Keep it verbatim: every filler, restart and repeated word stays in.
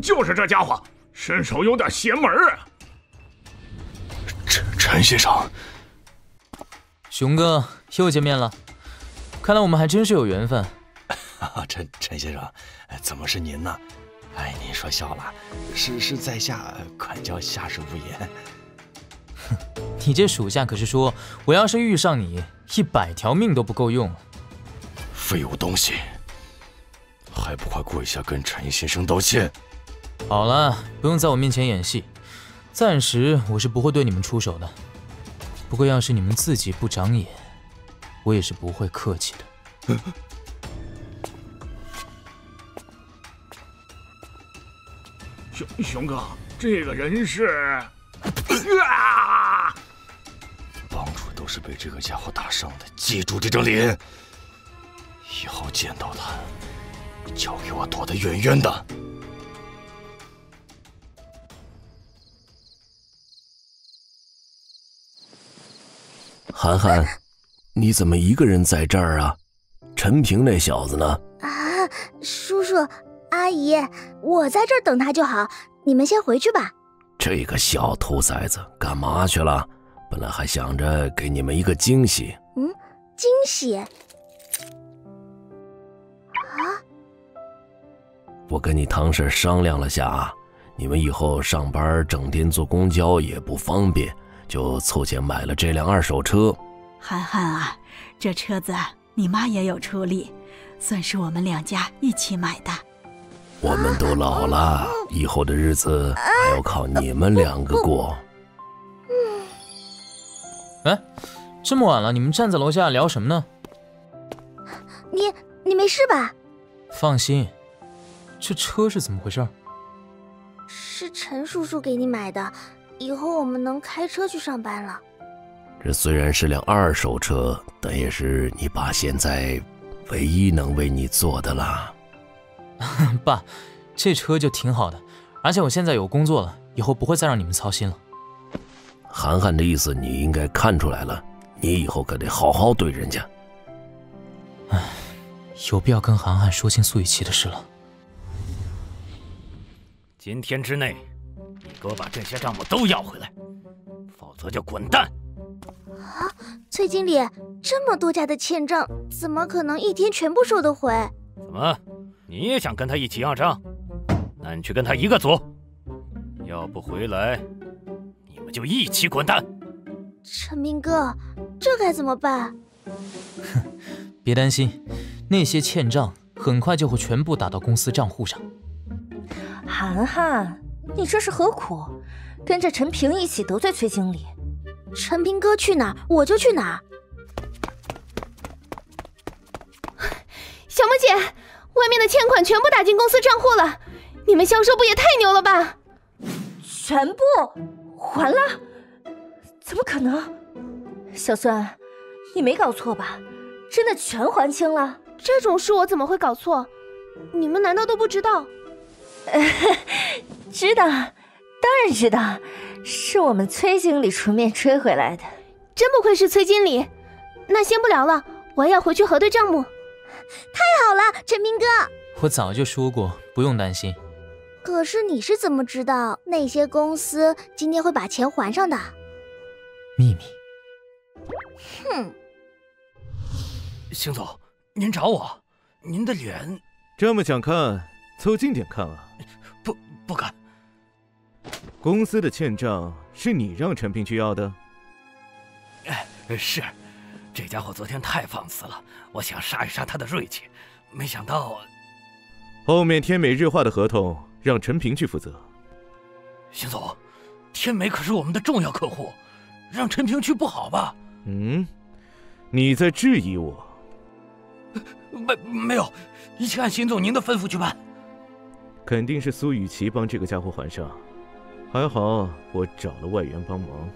就是这家伙，身手有点邪门啊！陈陈先生，熊哥又见面了，看来我们还真是有缘分。啊、陈陈先生，怎么是您呢？哎，您说笑了，是是在下管教下属不严。哼，你这属下可是说，我要是遇上你，一百条命都不够用。废物东西！ 还不快跪下跟陈先生道歉！好了，不用在我面前演戏。暂时我是不会对你们出手的。不过要是你们自己不长眼，我也是不会客气的。啊、熊熊哥，这个人是……啊！帮主都是被这个家伙打伤的，记住这张脸，以后见到他。 交给我躲得远远的。涵涵，你怎么一个人在这儿啊？陈平那小子呢？啊，叔叔阿姨，我在这儿等他就好，你们先回去吧。这个小兔崽子干嘛去了？本来还想着给你们一个惊喜。嗯，惊喜。 我跟你堂婶商量了下啊，你们以后上班整天坐公交也不方便，就凑钱买了这辆二手车。涵涵啊，这车子你妈也有出力，算是我们两家一起买的。我们都老了，以后的日子还要靠你们两个过。哎，这么晚了，你们站在楼下聊什么呢？你你没事吧？放心。 这车是怎么回事？是陈叔叔给你买的，以后我们能开车去上班了。这虽然是辆二手车，但也是你爸现在唯一能为你做的啦。爸，这车就挺好的，而且我现在有工作了，以后不会再让你们操心了。涵涵的意思你应该看出来了，你以后可得好好对人家。唉，有必要跟涵涵说清苏雨琦的事了。 今天之内，你给我把这些账目都要回来，否则就滚蛋！啊，崔经理，这么多家的欠账，怎么可能一天全部收得回？怎么，你也想跟他一起要账？那你去跟他一个组，要不回来，你们就一起滚蛋！陈明哥，这该怎么办？哼，别担心，那些欠账很快就会全部打到公司账户上。 涵涵，你这是何苦？跟着陈平一起得罪崔经理，陈平哥去哪儿我就去哪儿。小萌姐，外面的欠款全部打进公司账户了，你们销售部也太牛了吧！全部还了？怎么可能？小孙，你没搞错吧？真的全还清了？这种事我怎么会搞错？你们难道都不知道？ 知道，当然知道，是我们崔经理出面追回来的。真不愧是崔经理。那先不聊了，我要回去核对账目。太好了，陈明哥。我早就说过，不用担心。可是你是怎么知道那些公司今天会把钱还上的？秘密。哼。邢总，您找我，您的脸这么想看？ 凑近点看啊！不，不敢。公司的欠账是你让陈平去要的？哎，是。这家伙昨天太放肆了，我想杀一杀他的锐气，没想到……后面天美日化的合同让陈平去负责。邢总，天美可是我们的重要客户，让陈平去不好吧？嗯，你在质疑我？没，没有，一切按邢总您的吩咐去办。 肯定是苏雨琦帮这个家伙还上，还好我找了外援帮忙。